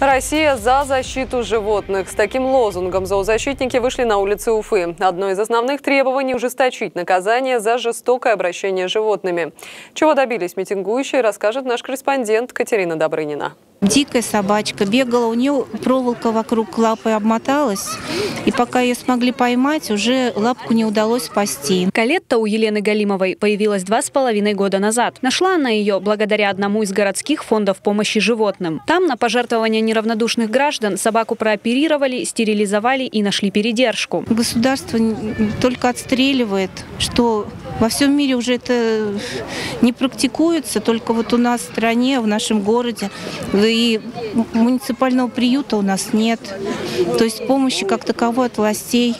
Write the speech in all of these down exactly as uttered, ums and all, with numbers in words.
Россия за защиту животных. С таким лозунгом зоозащитники вышли на улицы Уфы. Одно из основных требований – ужесточить наказание за жестокое обращение с животными. Чего добились митингующие, расскажет наш корреспондент Катерина Добрынина. Дикая собачка бегала, у нее проволока вокруг лапы обмоталась, и пока ее смогли поймать, уже лапку не удалось спасти. Калетта у Елены Галимовой появилась два с половиной года назад. Нашла она ее благодаря одному из городских фондов помощи животным. Там на пожертвование неравнодушных граждан собаку прооперировали, стерилизовали и нашли передержку. Государство только отстреливает, что во всем мире уже это не практикуется, только вот у нас в стране, в нашем городе. И муниципального приюта у нас нет. То есть помощи как таковой от властей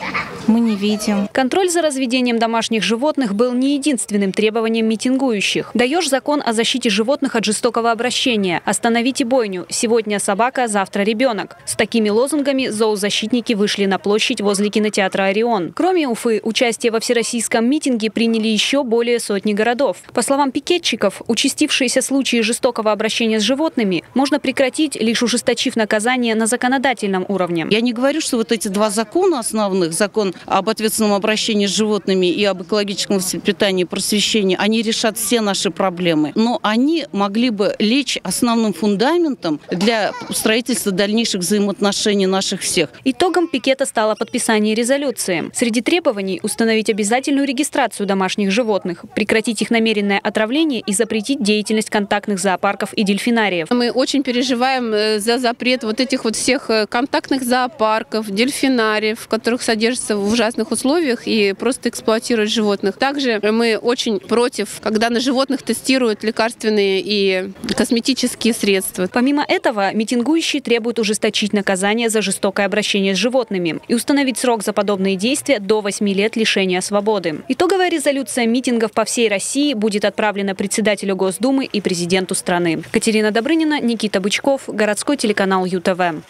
мы не видим. Контроль за разведением домашних животных был не единственным требованием митингующих. Даешь закон о защите животных от жестокого обращения. Остановите бойню. Сегодня собака, завтра ребенок. С такими лозунгами зоозащитники вышли на площадь возле кинотеатра «Орион». Кроме Уфы, участие во всероссийском митинге приняли еще более сотни городов. По словам пикетчиков, участившиеся случаи жестокого обращения с животными можно прекратить, лишь ужесточив наказание на законодательном уровне. Я не говорю, что вот эти два закона основных, закон об ответственном обращении с животными и об экологическом воспитании и просвещении, они решат все наши проблемы. Но они могли бы лечь основным фундаментом для строительства дальнейших взаимоотношений наших всех. Итогом пикета стало подписание резолюции. Среди требований установить обязательную регистрацию домашних животных, прекратить их намеренное отравление и запретить деятельность контактных зоопарков и дельфинариев. Мы очень переживаем за запрет вот этих вот всех контактных зоопарков, дельфинариев, в которых содержатся в ужасных условиях и просто эксплуатируют животных. Также мы очень против, когда на животных тестируют лекарственные и косметические средства. Помимо этого, митингующие требуют ужесточить наказание за жестокое обращение с животными и установить срок за подобные действия до восьми лет лишения свободы. Итоговая резолюция митингов по всей России будет отправлена председателю Госдумы и президенту страны. Катерина Добрынина, Никита Бычков, городской телеканал ю тэ вэ.